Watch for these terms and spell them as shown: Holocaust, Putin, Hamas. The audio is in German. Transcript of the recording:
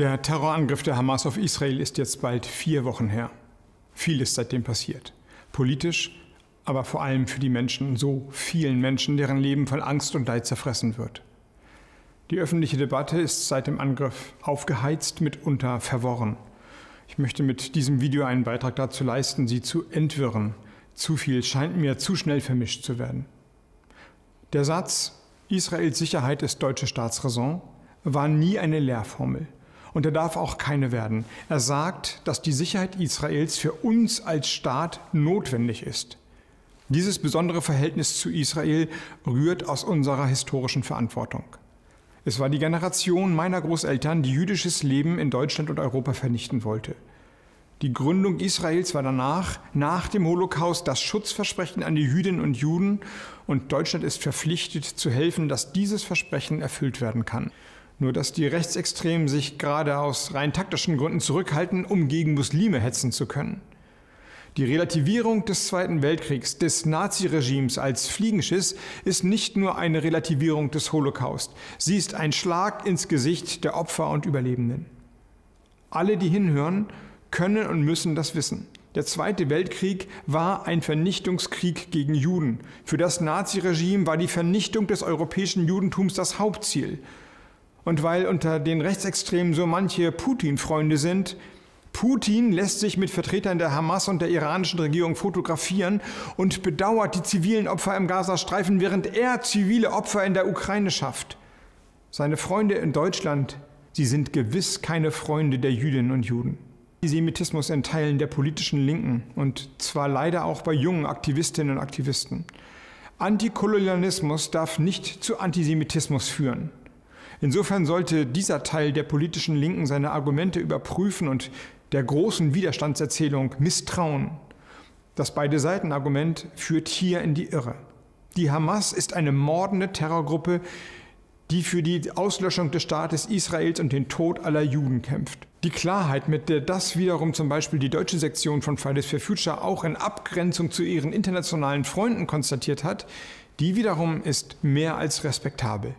Der Terrorangriff der Hamas auf Israel ist jetzt bald 4 Wochen her. Viel ist seitdem passiert. Politisch, aber vor allem für die Menschen, so vielen Menschen, deren Leben von Angst und Leid zerfressen wird. Die öffentliche Debatte ist seit dem Angriff aufgeheizt, mitunter verworren. Ich möchte mit diesem Video einen Beitrag dazu leisten, sie zu entwirren. Zu viel scheint mir zu schnell vermischt zu werden. Der Satz, Israels Sicherheit ist deutsche Staatsräson, war nie eine Lehrformel. Und er darf auch keine werden. Er sagt, dass die Sicherheit Israels für uns als Staat notwendig ist. Dieses besondere Verhältnis zu Israel rührt aus unserer historischen Verantwortung. Es war die Generation meiner Großeltern, die jüdisches Leben in Deutschland und Europa vernichten wollte. Die Gründung Israels war danach, nach dem Holocaust, das Schutzversprechen an die Jüdinnen und Juden, und Deutschland ist verpflichtet zu helfen, dass dieses Versprechen erfüllt werden kann. Nur dass die Rechtsextremen sich gerade aus rein taktischen Gründen zurückhalten, um gegen Muslime hetzen zu können. Die Relativierung des Zweiten Weltkriegs, des Naziregimes als Fliegenschiss, ist nicht nur eine Relativierung des Holocaust. Sie ist ein Schlag ins Gesicht der Opfer und Überlebenden. Alle, die hinhören, können und müssen das wissen. Der Zweite Weltkrieg war ein Vernichtungskrieg gegen Juden. Für das Naziregime war die Vernichtung des europäischen Judentums das Hauptziel. Und weil unter den Rechtsextremen so manche Putin-Freunde sind, Putin lässt sich mit Vertretern der Hamas und der iranischen Regierung fotografieren und bedauert die zivilen Opfer im Gazastreifen, während er zivile Opfer in der Ukraine schafft. Seine Freunde in Deutschland, sie sind gewiss keine Freunde der Jüdinnen und Juden. Antisemitismus in Teilen der politischen Linken, und zwar leider auch bei jungen Aktivistinnen und Aktivisten. Antikolonialismus darf nicht zu Antisemitismus führen. Insofern sollte dieser Teil der politischen Linken seine Argumente überprüfen und der großen Widerstandserzählung misstrauen. Das Beide-Seiten-Argument führt hier in die Irre. Die Hamas ist eine mordende Terrorgruppe, die für die Auslöschung des Staates Israels und den Tod aller Juden kämpft. Die Klarheit, mit der das wiederum zum Beispiel die deutsche Sektion von Fridays for Future auch in Abgrenzung zu ihren internationalen Freunden konstatiert hat, die wiederum ist mehr als respektabel.